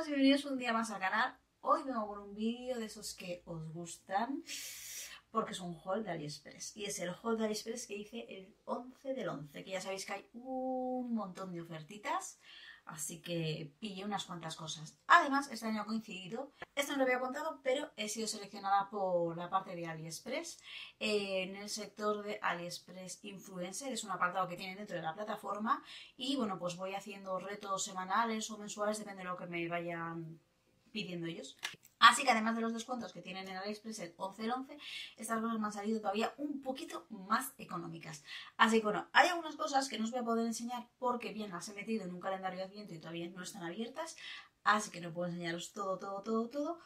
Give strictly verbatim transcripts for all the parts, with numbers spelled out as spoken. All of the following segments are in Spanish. todos y bienvenidos un día más al canal. Hoy me hago un vídeo de esos que os gustan, porque es un haul de AliExpress. Y es el haul de AliExpress que hice el once del once, que ya sabéis que hay un montón de ofertitas. Así que pillé unas cuantas cosas. Además, este año ha coincidido. Esto no lo había contado, pero he sido seleccionada por la parte de AliExpress. Eh, en el sector de AliExpress Influencer. Es un apartado que tiene dentro de la plataforma. Y bueno, pues voy haciendo retos semanales o mensuales, depende de lo que me vayan pidiendo ellos. Así que además de los descuentos que tienen en AliExpress el once del once, estas cosas me han salido todavía un poquito más económicas. Así que bueno, hay algunas cosas que no os voy a poder enseñar porque bien las he metido en un calendario de Adviento y todavía no están abiertas. Así que no puedo enseñaros todo, todo, todo, todo.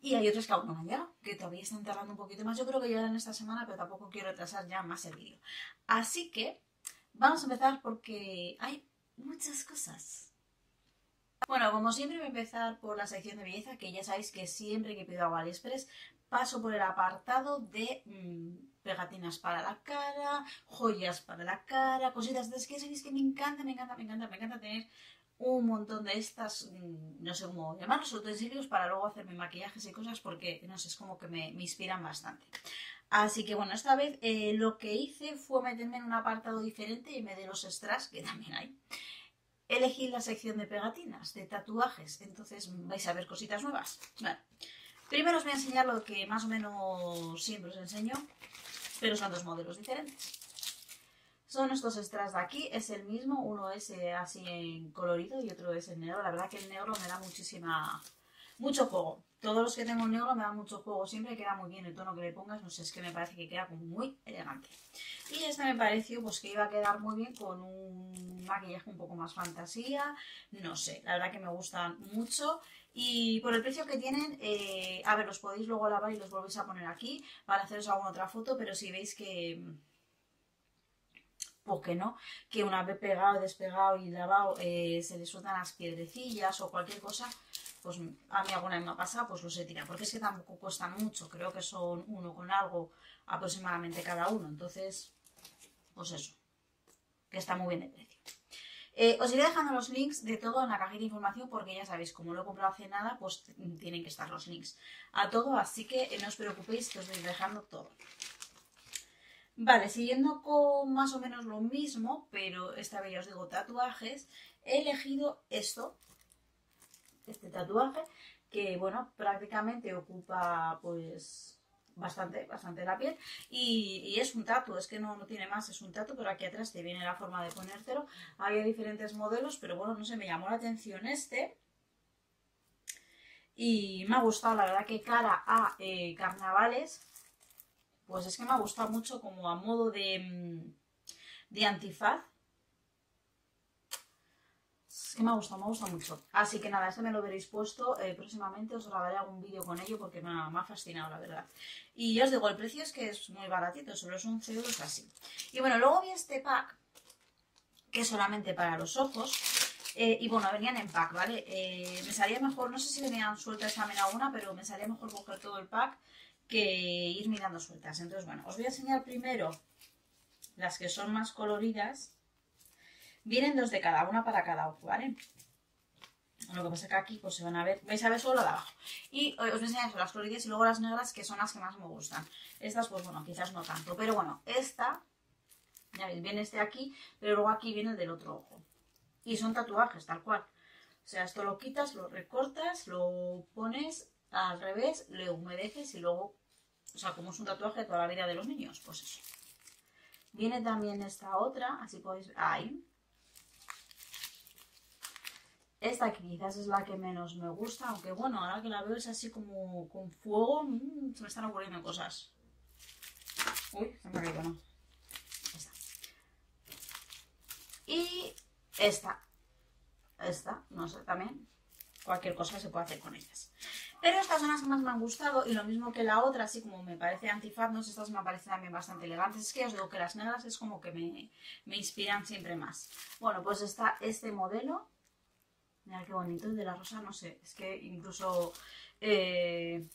Y hay otras que aún no me han llegado, que todavía están tardando un poquito más. Yo creo que llegarán esta semana, pero tampoco quiero retrasar ya más el vídeo. Así que vamos a empezar porque hay muchas cosas. Bueno, como siempre voy a empezar por la sección de belleza, que ya sabéis que siempre que pido a AliExpress paso por el apartado de mmm, pegatinas para la cara, joyas para la cara, cositas de que sabéis que me encanta, me encanta, me encanta, me encanta tener un montón de estas, mmm, no sé cómo llamarlos, utensilios para luego hacerme maquillajes y cosas porque, no sé, es como que me, me inspiran bastante. Así que bueno, esta vez eh, lo que hice fue meterme en un apartado diferente y me de los extras, que también hay. Elegí la sección de pegatinas, de tatuajes, entonces vais a ver cositas nuevas. Bueno, primero os voy a enseñar lo que más o menos siempre os enseño, pero son dos modelos diferentes. Son estos extras de aquí, es el mismo, uno es así en colorido y otro es en negro. La verdad que el negro me da muchísima, mucho juego. Todos los que tengo en negro me dan mucho juego, siempre queda muy bien el tono que le pongas, no sé, es que me parece que queda como muy elegante. Y este me pareció pues que iba a quedar muy bien con un maquillaje un poco más fantasía, no sé, la verdad que me gustan mucho. Y por el precio que tienen, eh, a ver, los podéis luego lavar y los volvéis a poner aquí para haceros alguna otra foto, pero si veis que... ¿Por qué no? Que una vez pegado, despegado y lavado eh, se les sueltan las piedrecillas o cualquier cosa, pues a mí alguna vez me ha pasado, pues los he tirado. Porque es que tampoco cuestan mucho, creo que son uno con algo aproximadamente cada uno. Entonces, pues eso, que está muy bien de precio. Eh, os iré dejando los links de todo en la cajita de información porque ya sabéis, como lo he comprado hace nada, pues tienen que estar los links a todo. Así que eh, no os preocupéis, que os voy dejando todo. Vale, siguiendo con más o menos lo mismo, pero esta vez ya os digo tatuajes, he elegido esto, este tatuaje, que bueno, prácticamente ocupa pues bastante, bastante la piel y, y es un tatu, es que no, no tiene más, es un tatu, pero aquí atrás te viene la forma de ponértelo. Había diferentes modelos, pero bueno, no sé, me llamó la atención este. Y me ha gustado, la verdad que cara a eh, carnavales... Pues es que me ha gustado mucho como a modo de, de antifaz. Es que me ha gustado, me ha gustado mucho. Así que nada, este me lo veréis puesto. Eh, próximamente os grabaré algún vídeo con ello porque me ha, me ha fascinado, la verdad. Y ya os digo, el precio es que es muy baratito, solo es once euros así. Y bueno, luego vi este pack, que es solamente para los ojos. Eh, y bueno, venían en pack, ¿vale? Eh, me salía mejor, no sé si venían sueltas también alguna, pero me salía mejor coger todo el pack que ir mirando sueltas. Entonces, bueno, os voy a enseñar primero las que son más coloridas. Vienen dos de cada, una para cada ojo, ¿vale? Lo que pasa es que aquí pues se van a ver, vais a ver solo la de abajo. Y os voy a enseñar las coloridas y luego las negras, que son las que más me gustan. Estas pues bueno, quizás no tanto, pero bueno, esta, ya veis, viene este de aquí, pero luego aquí viene el del otro ojo. Y son tatuajes, tal cual. O sea, esto lo quitas, lo recortas, lo pones al revés, le humedeces y luego, o sea, como es un tatuaje de toda la vida de los niños, pues eso. Viene también esta otra, así podéis ver, ahí. Esta que quizás es la que menos me gusta, aunque bueno, ahora que la veo es así como con fuego, mmm, se me están ocurriendo cosas. Uy, se me ha caído, ¿no? Esta. Y esta. Esta, no sé, también. Cualquier cosa se puede hacer con ellas. Pero estas son las que más me han gustado y lo mismo que la otra, así como me parece antifaz, no sé, estas me parecen también bastante elegantes. Es que ya os digo que las negras es como que me, me inspiran siempre más. Bueno, pues está este modelo. Mirad qué bonito, el de la rosa, no sé, es que incluso, eh,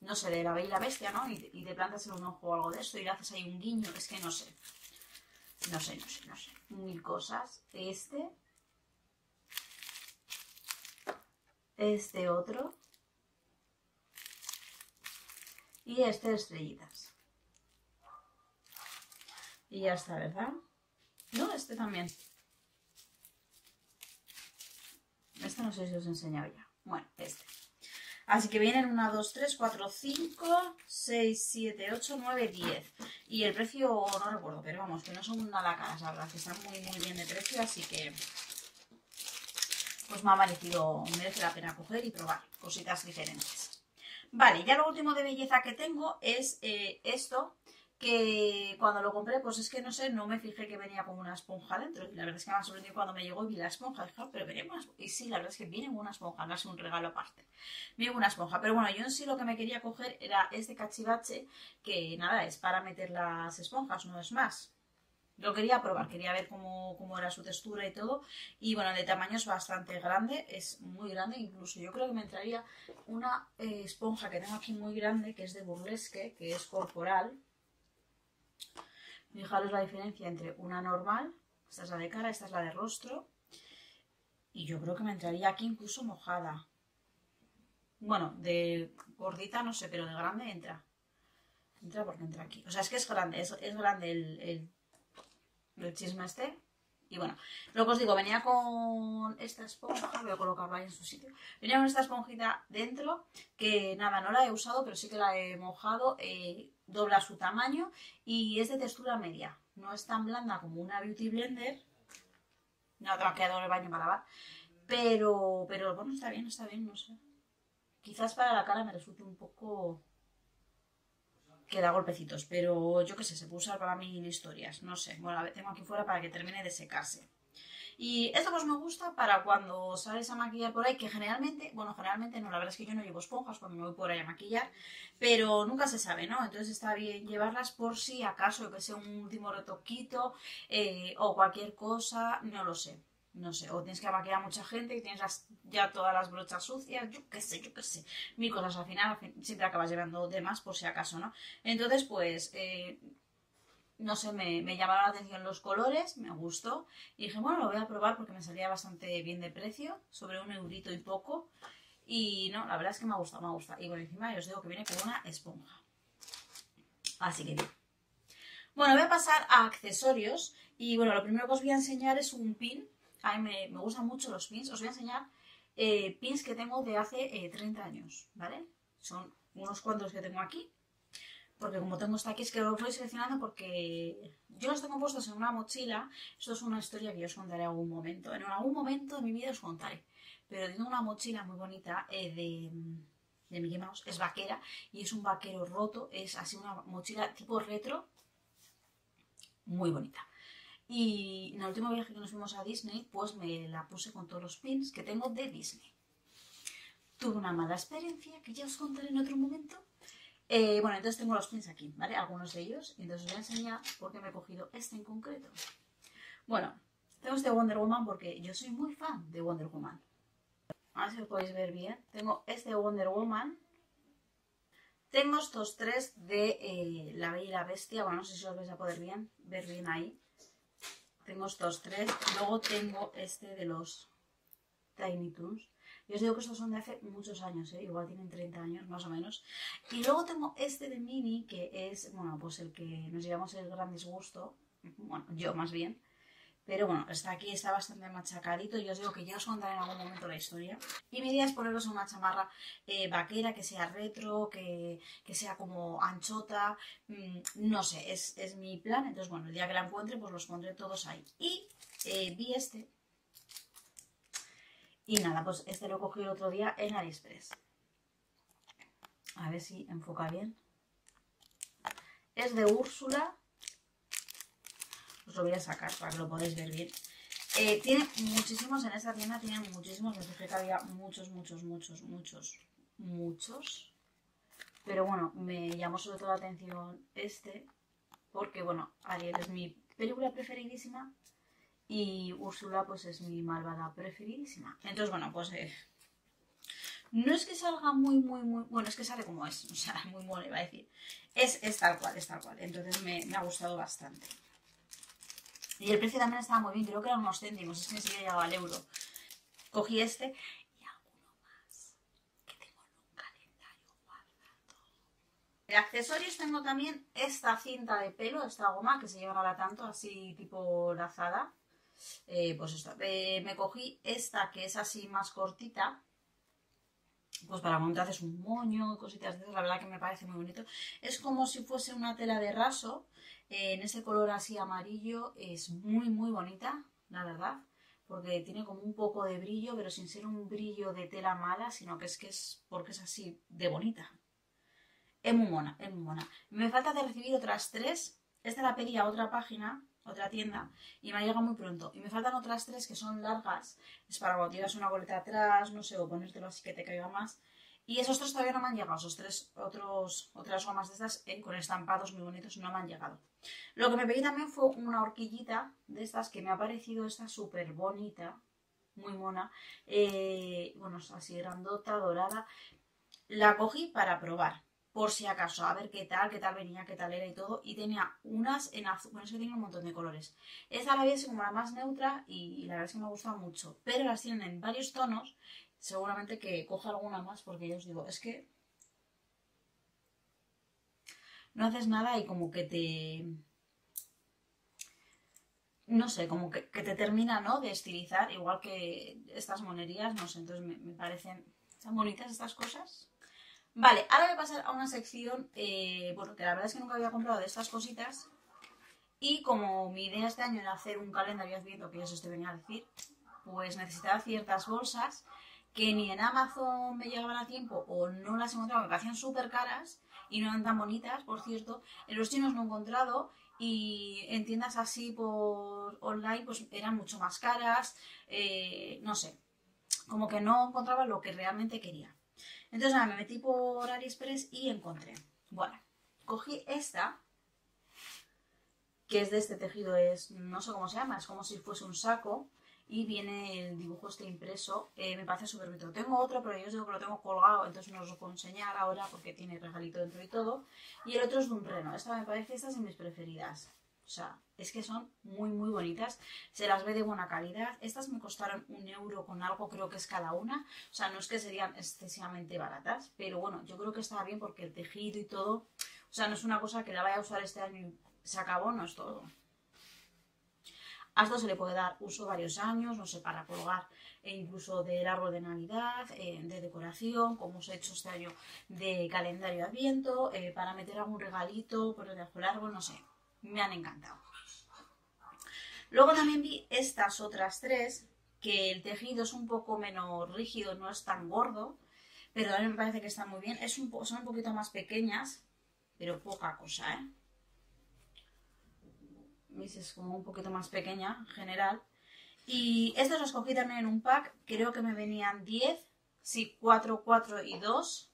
no sé, de la Bella y la Bestia, ¿no? Y, y te plantas en un ojo o algo de esto y le haces ahí un guiño, es que no sé. No sé, no sé, no sé. Mil cosas. Este... este otro y este estrellitas. Y ya está, ¿verdad? No, este también. Este no sé si os he enseñado ya. Bueno, este. Así que vienen uno, dos, tres, cuatro, cinco, seis, siete, ocho, nueve, diez. Y el precio no recuerdo, pero vamos, que no son una lacada, la verdad, que están muy, muy bien de precio, así que pues me ha parecido, merece la pena coger y probar cositas diferentes. Vale, ya lo último de belleza que tengo es eh, esto, que cuando lo compré, pues es que no sé, no me fijé que venía como una esponja dentro. La verdad es que me sorprendió cuando me llegó y vi la esponja. Dije, pero veremos. Y sí, la verdad es que viene una esponja, no es un regalo aparte. Viene una esponja. Pero bueno, yo en sí lo que me quería coger era este cachivache, que nada, es para meter las esponjas, no es más. Lo quería probar, quería ver cómo, cómo era su textura y todo. Y bueno, de tamaño es bastante grande, es muy grande. Incluso yo creo que me entraría una eh, esponja que tengo aquí muy grande, que es de burlesque, que es corporal. Fijaros la diferencia entre una normal, esta es la de cara, esta es la de rostro. Y yo creo que me entraría aquí incluso mojada. Bueno, de gordita no sé, pero de grande entra. Entra porque entra aquí. O sea, es que es grande, es, es grande el... el el chisme este. Y bueno, lo que os digo, venía con esta esponja, voy a colocarla ahí en su sitio, venía con esta esponjita dentro, que nada, no la he usado, pero sí que la he mojado, eh, dobla su tamaño y es de textura media, no es tan blanda como una Beauty Blender, no te ha quedado en el baño para lavar, pero, pero bueno, está bien, está bien, no sé, quizás para la cara me resulte un poco... que da golpecitos, pero yo qué sé, se puede usar para mil historias, no sé. Bueno, la tengo aquí fuera para que termine de secarse. Y esto pues me gusta para cuando sales a maquillar por ahí, que generalmente, bueno, generalmente no, la verdad es que yo no llevo esponjas cuando me voy por ahí a maquillar, pero nunca se sabe, ¿no? Entonces está bien llevarlas por si acaso, que sea un último retoquito eh, o cualquier cosa, no lo sé. No sé, o tienes que maquillar a mucha gente y tienes las, ya todas las brochas sucias, yo qué sé, yo qué sé, mil cosas al final, al fin, siempre acabas llevando de más por si acaso, ¿no? Entonces, pues, eh, no sé, me, me llamaron la atención los colores, me gustó, y dije, bueno, lo voy a probar porque me salía bastante bien de precio, sobre un eurito y poco, y no, la verdad es que me ha gustado, me ha gustado, y por encima yo os digo que viene con una esponja. Así que bien. Bueno, voy a pasar a accesorios, y bueno, lo primero que os voy a enseñar es un pin. A mí me, me gustan mucho los pins. Os voy a enseñar eh, pins que tengo de hace eh, treinta años, ¿vale? Son unos cuantos que tengo aquí. Porque como tengo esta aquí, es que los voy seleccionando porque yo los tengo puestos en una mochila. Esto es una historia que yo os contaré en algún momento. En algún momento de mi vida os contaré. Pero tengo una mochila muy bonita eh, de, de Mickey Mouse. Es vaquera y es un vaquero roto. Es así una mochila tipo retro. Muy bonita. Y en el último viaje que nos fuimos a Disney, pues me la puse con todos los pins que tengo de Disney. Tuve una mala experiencia, que ya os contaré en otro momento. Eh, bueno, entonces tengo los pins aquí, ¿vale? Algunos de ellos. Entonces os voy a enseñar por qué me he cogido este en concreto. Bueno, tengo este Wonder Woman porque yo soy muy fan de Wonder Woman. A ver si lo podéis ver bien. Tengo este Wonder Woman. Tengo estos tres de eh, La Bella y la Bestia. Bueno, no sé si os vais a poder bien, ver bien ahí. Tengo estos tres, luego tengo este de los Tiny Toons. Yo os digo que estos son de hace muchos años, ¿eh? Igual tienen treinta años más o menos. Y luego tengo este de Mini, que es, bueno, pues el que nos llevamos el gran disgusto. Bueno, yo más bien. Pero bueno, está aquí, está bastante machacadito. Yo os digo que ya os contaré en algún momento la historia. Y mi idea es poneros una chamarra eh, vaquera, que sea retro, que, que sea como anchota. Mm, no sé, es, es mi plan. Entonces, bueno, el día que la encuentre, pues los pondré todos ahí. Y eh, vi este. Y nada, pues este lo cogí el otro día en AliExpress. A ver si enfoca bien. Es de Úrsula. Os lo voy a sacar para que lo podáis ver bien. Eh, tiene muchísimos, en esta tienda tienen muchísimos. Me fijé que había muchos, muchos, muchos, muchos, muchos. Pero bueno, me llamó sobre todo la atención este. Porque bueno, Ariel es mi película preferidísima. Y Úrsula pues es mi malvada preferidísima. Entonces bueno, pues... Eh, no es que salga muy, muy, muy... Bueno, es que sale como es. O sea, muy mole, iba a decir. Es, es tal cual, es tal cual. Entonces me, me ha gustado bastante. Y el precio también estaba muy bien, creo que eran unos céntimos, es que ni siquiera llegaba al euro. Cogí este y alguno más. De accesorios tengo también esta cinta de pelo, esta goma que se llevará tanto, así tipo lazada. Eh, pues esta, eh, me cogí esta que es así más cortita, pues para montarse es un moño, cositas de esas, la verdad que me parece muy bonito. Es como si fuese una tela de raso, eh, en ese color así amarillo, es muy muy bonita, la verdad, porque tiene como un poco de brillo, pero sin ser un brillo de tela mala, sino que es que es porque es así de bonita. Es muy mona, es muy mona. Me falta de recibir otras tres, esta la pedí a otra página, otra tienda, y me ha llegado muy pronto. Y me faltan otras tres que son largas. Es para cuando llevas una boleta atrás, no sé, o ponértelo así que te caiga más. Y esos tres todavía no me han llegado. Esos tres, otros, otras gomas de estas eh, con estampados muy bonitos no me han llegado. Lo que me pedí también fue una horquillita de estas que me ha parecido esta súper bonita, muy mona. Eh, bueno, así grandota, dorada. La cogí para probar. Por si acaso, a ver qué tal, qué tal venía, qué tal era y todo. Y tenía unas en azul, bueno, es que tenía un montón de colores. Esta la vi así como la más neutra y la verdad es que me gusta mucho. Pero las tienen en varios tonos, seguramente que coja alguna más porque yo os digo, es que no haces nada y como que te... No sé, como que, que te termina, ¿no?, de estilizar, igual que estas monerías, no sé, entonces me, me parecen tan bonitas estas cosas. Vale, ahora voy a pasar a una sección, eh, bueno, que la verdad es que nunca había comprado de estas cositas. Y como mi idea este año era hacer un calendario adviento, que ya os venía a decir, pues necesitaba ciertas bolsas que ni en Amazon me llegaban a tiempo o no las encontraba, me parecían súper caras y no eran tan bonitas, por cierto. En los chinos no he encontrado y en tiendas así por online pues eran mucho más caras, eh, no sé, como que no encontraba lo que realmente quería. Entonces nada, me metí por AliExpress y encontré. Bueno, cogí esta, que es de este tejido, es no sé cómo se llama, es como si fuese un saco y viene el dibujo este impreso, eh, me parece súper bonito. Tengo otro, pero yo os digo que lo tengo colgado, entonces no os lo puedo enseñar ahora porque tiene regalito dentro y todo. Y el otro es de un reno, esta me parece, estas son mis preferidas. O sea, es que son muy muy bonitas, se las ve de buena calidad. Estas me costaron un euro con algo, creo que es cada una. O sea, no es que serían excesivamente baratas, pero bueno, yo creo que estaba bien porque el tejido y todo, o sea, no es una cosa que la vaya a usar este año y se acabó, no es todo. A esto se le puede dar uso varios años, no sé, para colgar, e incluso del árbol de Navidad, eh, de decoración, como os he hecho este año de calendario de adviento, eh, para meter algún regalito, por debajo del árbol, no sé. Me han encantado. Luego también vi estas otras tres, que el tejido es un poco menos rígido, no es tan gordo, pero también me parece que están muy bien. Es un son un poquito más pequeñas, pero poca cosa, ¿eh? ¿Veis? Es como un poquito más pequeña en general. Y estos los cogí también en un pack, creo que me venían diez, sí, cuatro, cuatro y dos.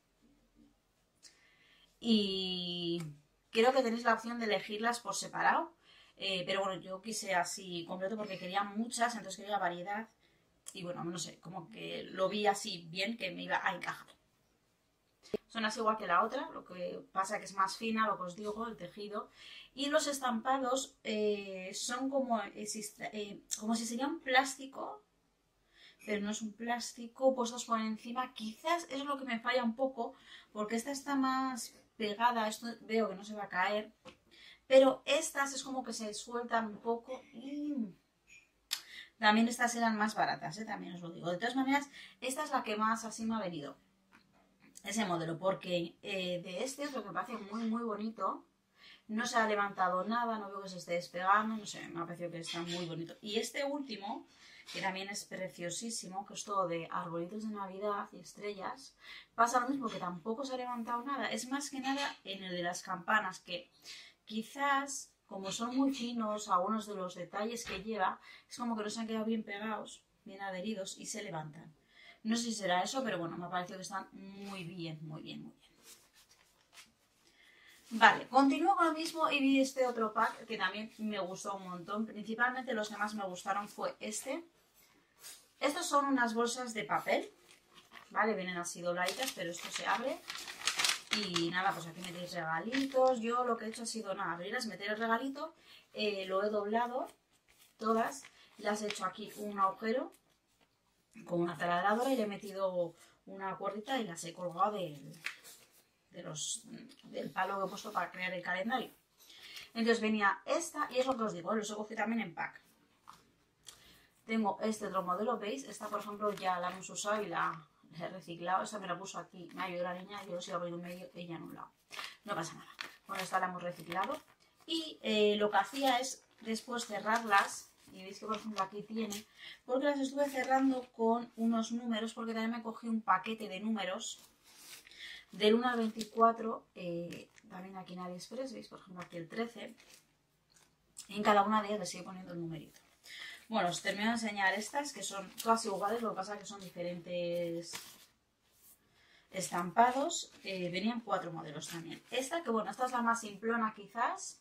Y... creo que tenéis la opción de elegirlas por separado, eh, pero bueno, yo quise así completo porque quería muchas, entonces quería variedad y bueno, no sé, como que lo vi así bien que me iba a encajar. Son así igual que la otra, lo que pasa que es más fina, lo que os digo, el tejido. Y los estampados eh, son como, eh, como si sería un plástico, pero no es un plástico, puestos por encima. Quizás es lo que me falla un poco, porque esta está más... pegada, esto veo que no se va a caer, pero estas es como que se sueltan un poco y también estas eran más baratas, ¿eh? También os lo digo. De todas maneras, esta es la que más así me ha venido, ese modelo, porque eh, de este es lo que me parece muy muy bonito, no se ha levantado nada, no veo que se esté despegando, no sé, me ha parecido que está muy bonito. Y este último, que también es preciosísimo, que es todo de arbolitos de Navidad y estrellas, pasa lo mismo, que tampoco se ha levantado nada. Es más que nada en el de las campanas, que quizás, como son muy finos algunos de los detalles que lleva, es como que no se han quedado bien pegados, bien adheridos y se levantan. No sé si será eso, pero bueno, me ha parecido que están muy bien, muy bien, muy bien. Vale, continúo con lo mismo y vi este otro pack que también me gustó un montón. Principalmente los que más me gustaron fue este. Estos son unas bolsas de papel, ¿vale? Vienen así dobladitas, pero esto se abre. Y nada, pues aquí metéis regalitos. Yo lo que he hecho ha sido, nada, abrirlas, meter el regalito. Eh, lo he doblado, todas. Las he hecho aquí un agujero con una taladradora y le he metido una cuerdita y las he colgado del... de los, del palo que he puesto para crear el calendario. Entonces venía esta, y es lo que os digo, los he cogido también en pack. Tengo este otro modelo, ¿veis? Esta, por ejemplo, ya la hemos usado y la, la he reciclado. Esta me la puso aquí, me ayudó la niña, yo os iba poniendo en medio, ella en un lado. No pasa nada. Bueno, esta la hemos reciclado. Y eh, lo que hacía es después cerrarlas, y veis que por ejemplo aquí tiene, porque las estuve cerrando con unos números, porque también me cogí un paquete de números del uno al veinticuatro, eh, también aquí en AliExpress, veis por ejemplo aquí el trece, en cada una de ellas le sigo poniendo el numerito. Bueno, os termino de enseñar estas, que son todas iguales, lo que pasa es que son diferentes estampados. Eh, venían cuatro modelos también. Esta, que bueno, esta es la más simplona quizás.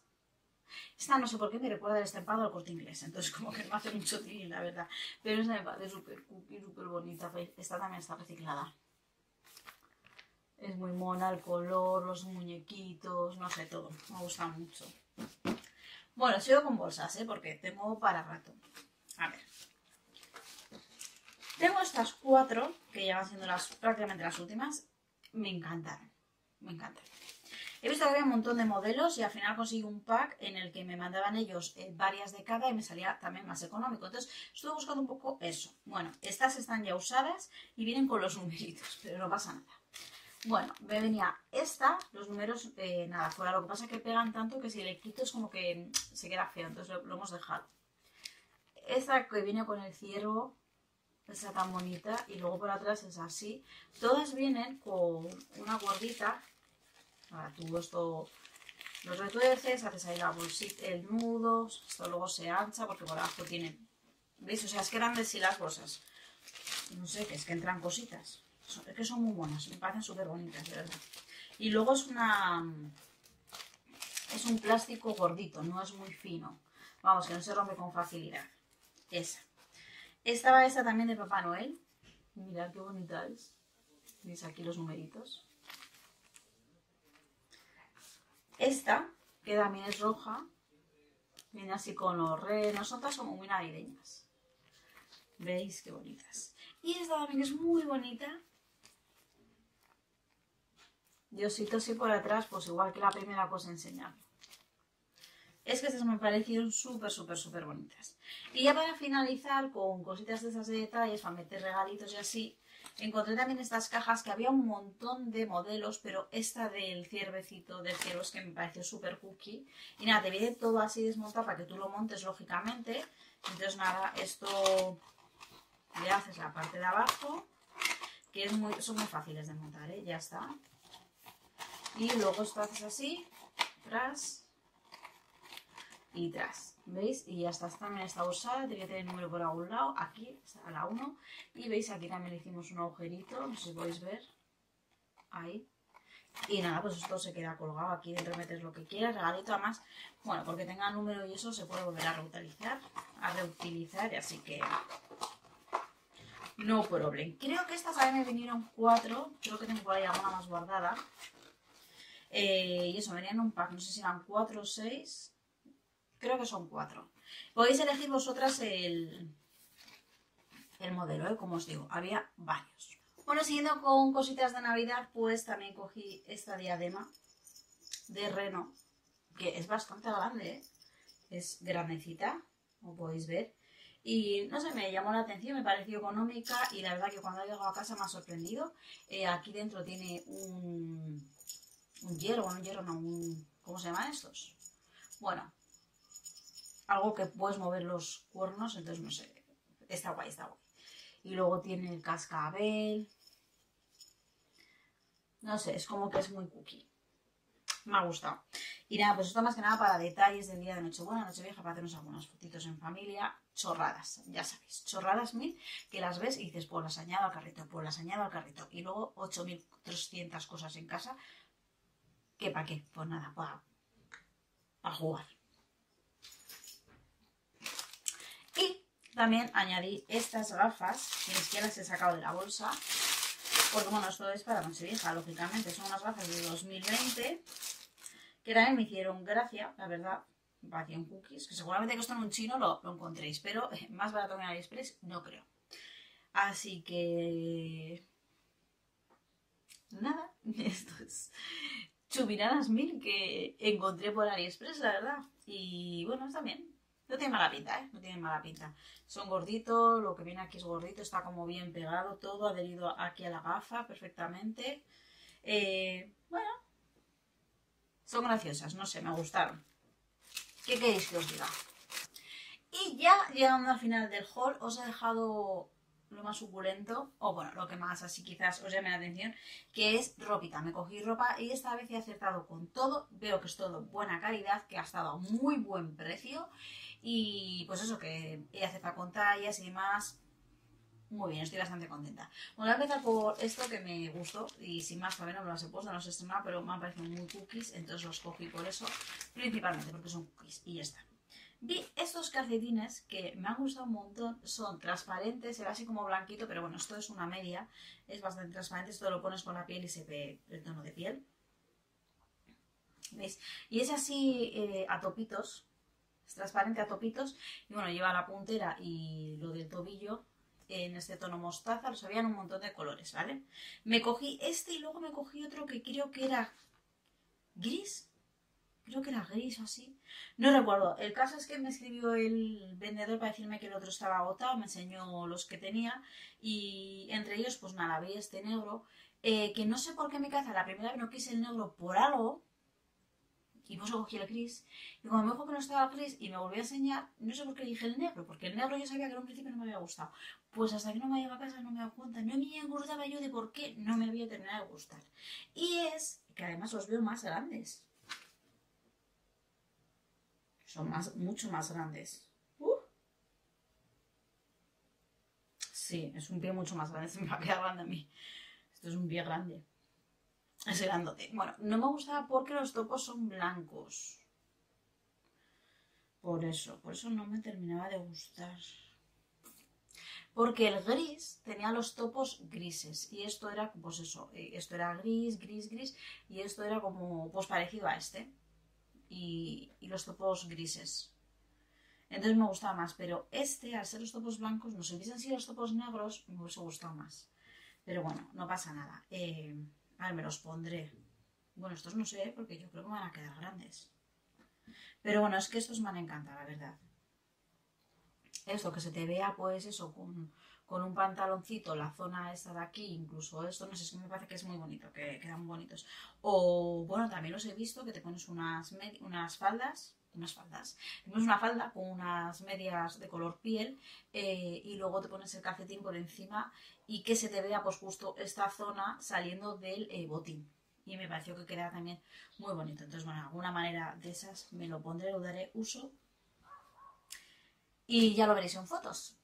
Esta no sé por qué me recuerda el estampado al Corte Inglés, entonces como que no va a hacer un chotín, la verdad. Pero esta me parece súper cookie, súper bonita. Esta también está reciclada. Es muy mona el color, los muñequitos, no sé, todo. Me gusta mucho. Bueno, sigo con bolsas, ¿eh? Porque tengo para rato. A ver. Tengo estas cuatro, que ya van siendo las, prácticamente las últimas. Me encantaron. Me encantaron. He visto que había un montón de modelos y al final conseguí un pack en el que me mandaban ellos eh, varias de cada y me salía también más económico. Entonces estuve buscando un poco eso. Bueno, estas están ya usadas y vienen con los numeritos, pero no pasa nada. Bueno, me venía esta, los números, eh, nada, fuera. Lo que pasa es que pegan tanto que si le quito es como que se queda feo, entonces lo, lo hemos dejado. Esta que viene con el ciervo, esa tan bonita, y luego por atrás es así. Todas vienen con una gordita. Ahora tú esto los retuerces, haces ahí la bolsita, el nudo, esto luego se ancha porque por abajo tienen, ¿veis? O sea, es que eran de sí las bolsas. No sé, que es que entran cositas. Es que son muy buenas, me parecen súper bonitas, de verdad. Y luego es una, es un plástico gordito, no es muy fino. Vamos, que no se rompe con facilidad. Esa. Esta va esta también de Papá Noel. Mirad qué bonita es. Veis aquí los numeritos. Esta, que también es roja, viene así con los renos, son todas como muy navideñas. ¿Veis qué bonitas? Y esta también es muy bonita. Diosito, sí, por atrás, pues igual que la primera cosa enseñarlo. Es que estas me parecieron súper, súper, súper bonitas. Y ya para finalizar con cositas de esas de detalles, para meter regalitos y así, encontré también estas cajas que había un montón de modelos, pero esta del ciervecito, del ciervo, es que me pareció súper cookie. Y nada, te viene todo así desmontar para que tú lo montes lógicamente. Entonces nada, esto le haces la parte de abajo, que es muy, son muy fáciles de montar, ¿eh? Ya está. Y luego esto haces así, tras y tras, ¿veis? Y ya está, también está usada, tenía que tener el número por algún lado, aquí, a la uno. Y veis, aquí también le hicimos un agujerito, no sé si podéis ver, ahí. Y nada, pues esto se queda colgado aquí, dentro metes lo que quieras, regalito además, bueno, porque tenga número y eso se puede volver a reutilizar, a reutilizar, así que no problem. Creo que estas también me vinieron cuatro, creo que tengo por ahí alguna más guardada. Eh, y eso, venían un pack, no sé si eran cuatro o seis, creo que son cuatro. Podéis elegir vosotras el, el modelo, ¿eh? Como os digo, había varios. Bueno, siguiendo con cositas de Navidad, pues también cogí esta diadema de reno, que es bastante grande, ¿eh? Es grandecita, como podéis ver. Y no sé, me llamó la atención, me pareció económica y la verdad que cuando he llegado a casa me ha sorprendido. Eh, aquí dentro tiene un, un hierro, bueno, un hierro no, un, ¿cómo se llaman estos? Bueno, algo que puedes mover los cuernos, entonces no sé, está guay, está guay. Y luego tiene el cascabel. No sé, es como que es muy cookie. Me ha gustado. Y nada, pues esto más que nada para detalles del día de Nochebuena, Nochevieja, para hacernos algunas fotitos en familia. Chorradas, ya sabéis. Chorradas mil que las ves y dices, pues las añado al carrito, pues las añado al carrito. Y luego ocho mil trescientas cosas en casa. ¿Qué para qué? Pues nada, para, para jugar. También añadí estas gafas, que ni siquiera las he sacado de la bolsa, porque bueno, esto es para Nochevieja, lógicamente, son unas gafas de dos mil veinte, que también me hicieron gracia, la verdad, me parecían cookies, que seguramente que esto en un chino lo, lo encontréis, pero más barato que en AliExpress no creo. Así que nada, esto es chupinadas mil que encontré por AliExpress, la verdad. Y bueno, está bien. No tiene mala pinta, ¿eh? No tiene mala pinta. Son gorditos, lo que viene aquí es gordito, está como bien pegado, todo adherido aquí a la gafa perfectamente. Eh, bueno, son graciosas, no sé, me gustaron. ¿Qué queréis que os diga? Y ya llegando al final del haul, os he dejado lo más suculento, o bueno, lo que más así quizás os llame la atención, que es ropita. Me cogí ropa y esta vez he acertado con todo. Veo que es todo buena calidad, que ha estado a muy buen precio. Y pues eso, que he acertado con tallas y demás. Muy bien, estoy bastante contenta. Bueno, voy a empezar por esto que me gustó. Y sin más, todavía no me las he puesto, no las he estrenado, pero me han parecido muy cookies. Entonces los cogí por eso, principalmente porque son cookies y ya está. Vi estos calcetines que me han gustado un montón, son transparentes, se ve así como blanquito, pero bueno, esto es una media, es bastante transparente, esto lo pones con la piel y se ve el tono de piel. ¿Veis? Y es así eh, a topitos, es transparente a topitos, y bueno, lleva la puntera y lo del tobillo en este tono mostaza, los había en un montón de colores, ¿vale? Me cogí este y luego me cogí otro que creo que era gris. Creo que era gris o así. No recuerdo. El caso es que me escribió el vendedor para decirme que el otro estaba agotado. Me enseñó los que tenía. Y entre ellos, pues nada, vi este negro. Eh, que no sé por qué me caza. La primera vez no quise el negro por algo. Y pues cogí el gris. Y cuando me dijo que no estaba gris y me volvió a enseñar, no sé por qué dije el negro. Porque el negro yo sabía que en un principio no me había gustado. Pues hasta que no me llegaba a casa no me daba cuenta. No me acordaba yo de por qué no me había terminado de gustar. Y es que además los veo más grandes. Son más, mucho más grandes. Uh. Sí, es un pie mucho más grande. Se me va a quedar grande a mí. Esto es un pie grande. Es grandote. Bueno, no me gustaba porque los topos son blancos. Por eso, por eso no me terminaba de gustar. Porque el gris tenía los topos grises. Y esto era, pues eso, esto era gris, gris, gris. Y esto era como, pues parecido a este. Y, y los topos grises. Entonces me gustaba más, pero este, al ser los topos blancos, no sé, hubiesen sido los topos negros, me hubiese gustado más. Pero bueno, no pasa nada. Eh, a ver, me los pondré. Bueno, estos no sé, porque yo creo que me van a quedar grandes. Pero bueno, es que estos me han encantado, la verdad. Esto, que se te vea, pues eso, con, con un pantaloncito, la zona esta de aquí, incluso esto, no sé, es que me parece que es muy bonito, que quedan bonitos. O, bueno, también los he visto, que te pones unas, unas faldas, unas faldas, te pones una falda con unas medias de color piel eh, y luego te pones el calcetín por encima y que se te vea, pues justo esta zona saliendo del eh, botín. Y me pareció que queda también muy bonito. Entonces, bueno, de alguna manera de esas me lo pondré, lo daré uso. Y ya lo veréis en fotos.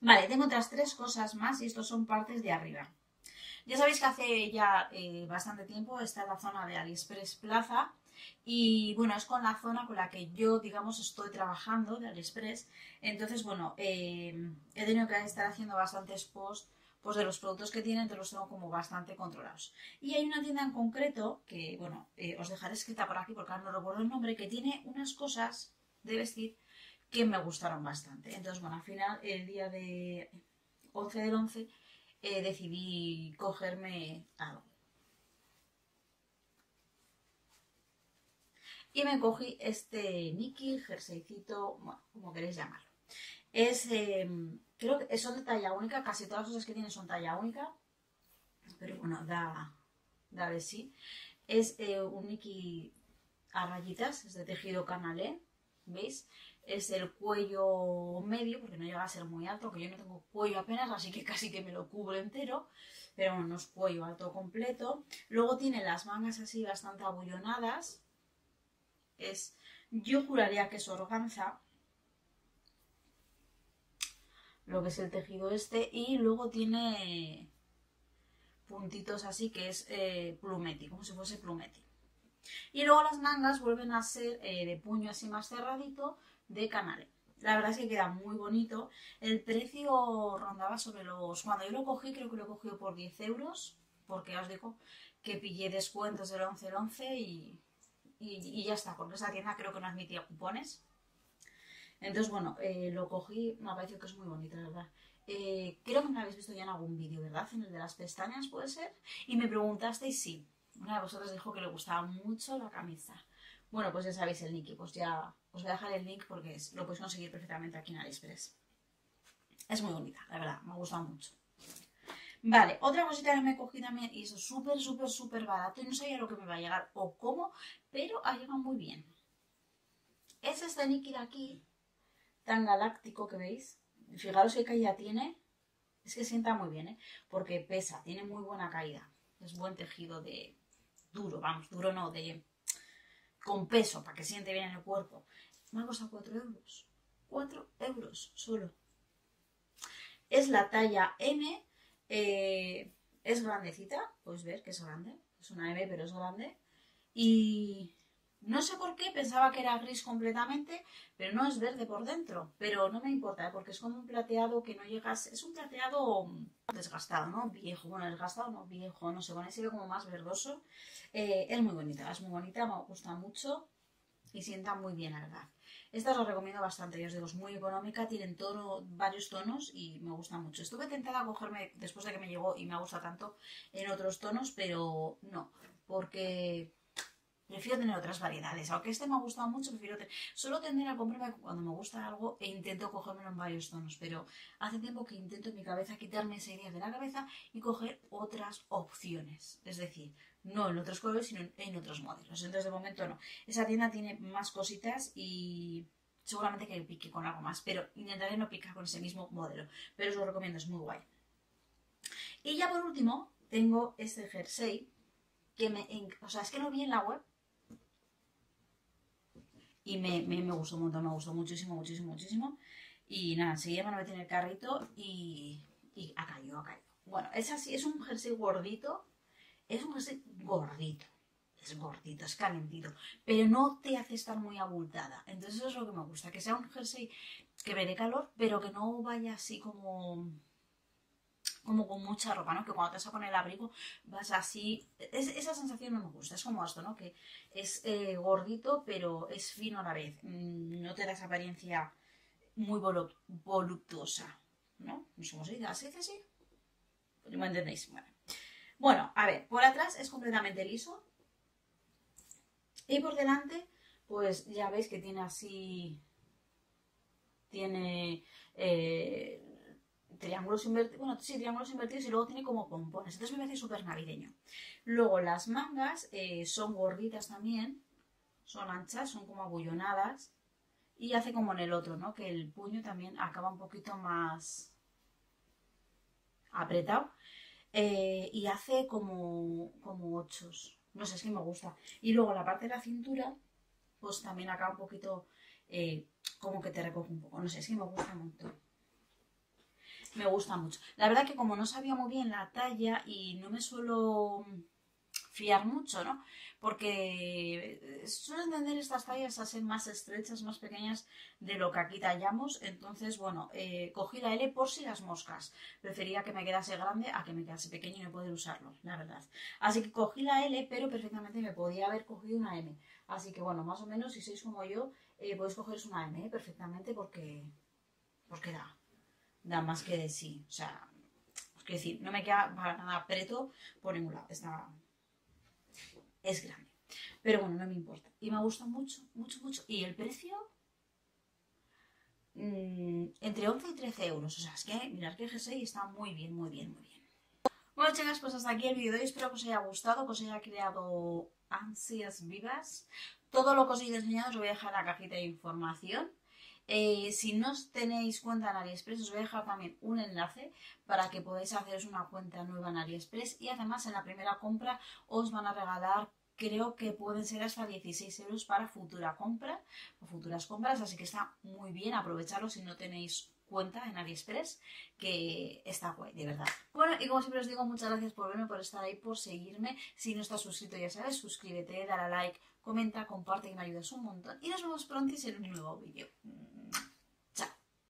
Vale, tengo otras tres cosas más y estos son partes de arriba. Ya sabéis que hace ya eh, bastante tiempo está la zona de AliExpress Plaza. Y bueno, es con la zona con la que yo, digamos, estoy trabajando de AliExpress. Entonces, bueno, eh, he tenido que estar haciendo bastantes posts pues de los productos que tienen, te los tengo como bastante controlados. Y hay una tienda en concreto que, bueno, eh, os dejaré escrita por aquí porque ahora no recuerdo el nombre, que tiene unas cosas de vestir que me gustaron bastante. Entonces, bueno, al final, el día de once del once, eh, decidí cogerme algo. Y me cogí este Niki, jerseycito, bueno, como queréis llamarlo. Es, eh, creo que son de talla única, casi todas las cosas que tiene son talla única. Pero bueno, da, da de sí. Es eh, un Niki a rayitas, es de tejido canalé, ¿veis? Es el cuello medio, porque no llega a ser muy alto, que yo no tengo cuello apenas, así que casi que me lo cubro entero, pero bueno, no es cuello alto completo. Luego tiene las mangas así bastante abullonadas, es, yo juraría que es organza, lo que es el tejido este, y luego tiene puntitos así que es eh, plumeti, como si fuese plumeti. Y luego las mangas vuelven a ser eh, de puño así más cerradito, de canale. La verdad es que queda muy bonito. El precio rondaba sobre los... Cuando yo lo cogí, creo que lo cogí por diez euros. Porque ya os digo que pillé descuentos del once del once y, y, y ya está. Porque esa tienda creo que no admitía cupones. Entonces, bueno, eh, lo cogí. Me ha parecido que es muy bonito, la verdad. Eh, creo que me lo habéis visto ya en algún vídeo, ¿verdad? En el de las pestañas, ¿puede ser? Y me preguntasteis si... Una de vosotras dijo que le gustaba mucho la camisa. Bueno, pues ya sabéis el link, pues ya os voy a dejar el link porque lo podéis conseguir perfectamente aquí en AliExpress. Es muy bonita, la verdad, me ha gustado mucho. Vale, otra cosita que me cogí también, y eso súper, súper, súper barato, y no sabía lo que me va a llegar o cómo, pero ha llegado muy bien. Es este Nicky de aquí, tan galáctico que veis. Fijaros qué caída tiene. Es que sienta muy bien, ¿eh? Porque pesa, tiene muy buena caída. Es buen tejido de... duro, vamos, duro no, de... con peso, para que siente bien en el cuerpo. Me ha costado cuatro euros. cuatro euros solo. Es la talla M. Eh, es grandecita, podéis ver que es grande, es una M pero es grande, y no sé por qué pensaba que era gris completamente, pero no, es verde por dentro, pero no me importa, ¿eh? Porque es como un plateado que no llegas, es un plateado desgastado, ¿no? Viejo, bueno, desgastado, no viejo, no sé, bueno, se ve como más verdoso. Eh, es muy bonita, es muy bonita, me gusta mucho y sienta muy bien, la verdad. Esta os la recomiendo bastante, yo os digo, es muy económica, tienen tono, varios tonos y me gusta mucho. Estuve tentada a cogerme, después de que me llegó y me ha gustado tanto, en otros tonos, pero no, porque prefiero tener otras variedades. Aunque este me ha gustado mucho, prefiero tener... Solo tender a comprarme cuando me gusta algo e intento cogérmelo en varios tonos, pero hace tiempo que intento en mi cabeza quitarme esa idea de la cabeza y coger otras opciones, es decir... No en otros colores, sino en otros modelos. Entonces, de momento no. Esa tienda tiene más cositas y seguramente que pique con algo más. Pero intentaré no picar con ese mismo modelo. Pero os lo recomiendo, es muy guay. Y ya por último, tengo este jersey que me... O sea, es que lo vi en la web. Y me, me, me gustó un montón, me gustó muchísimo, muchísimo, muchísimo. Y nada, enseguida me lo metí en el carrito y, y ha caído, ha caído. Bueno, es así, es un jersey gordito. Es un jersey gordito, es gordito, es calentito, pero no te hace estar muy abultada. Entonces eso es lo que me gusta, que sea un jersey que me dé calor, pero que no vaya así como, como con mucha ropa, ¿no? Que cuando te vas a poner el abrigo vas así... Es, esa sensación no me gusta, es como esto, ¿no? Que es eh, gordito, pero es fino a la vez. No te da esa apariencia muy volu voluptuosa, ¿no? No sé cómo se dice, ¿así que sí? Pues no me entendéis, bueno. Bueno, a ver, por atrás es completamente liso y por delante, pues ya veis que tiene así, tiene eh, triángulos invertidos, bueno, sí, triángulos invertidos y luego tiene como pompones, entonces me parece súper navideño. Luego las mangas eh, son gorditas también, son anchas, son como abullonadas y hace como en el otro, ¿no? Que el puño también acaba un poquito más apretado. Eh, y hace como, como ochos, no sé, es que me gusta. Y luego la parte de la cintura, pues también acá un poquito, eh, como que te recoge un poco, no sé, es que me gusta mucho. Me gusta mucho. La verdad que como no sabía muy bien la talla y no me suelo fiar mucho, ¿no? Porque suelo entender estas tallas a ser más estrechas, más pequeñas de lo que aquí tallamos. Entonces, bueno, eh, cogí la L por si las moscas. Prefería que me quedase grande a que me quedase pequeño y no poder usarlo, la verdad. Así que cogí la L, pero perfectamente me podía haber cogido una M. Así que, bueno, más o menos, si sois como yo, eh, podéis cogeros una M eh, perfectamente porque, porque da, da más que de sí. O sea, es decir, no me queda para nada apreto por ningún lado. Está... Es grande, pero bueno, no me importa. Y me gusta mucho, mucho, mucho. Y el precio, mm, entre once y trece euros. O sea, es que mirad que el jersey está muy bien, muy bien, muy bien. Bueno, chicas, pues hasta aquí el vídeo de hoy. Espero que os haya gustado, que os haya creado ansias vivas. Todo lo que os he enseñado os lo voy a dejar en la cajita de información. Eh, si no os tenéis cuenta en AliExpress, os voy a dejar también un enlace para que podáis haceros una cuenta nueva en AliExpress y además en la primera compra os van a regalar, creo que pueden ser hasta dieciséis euros para futura compra o futuras compras, así que está muy bien aprovecharlo si no tenéis cuenta en AliExpress, que está guay, de verdad. Bueno, y como siempre os digo, muchas gracias por verme, por estar ahí, por seguirme. Si no estás suscrito, ya sabes, suscríbete, dale a like, comenta, comparte, que me ayudas un montón. Y nos vemos pronto en un nuevo vídeo.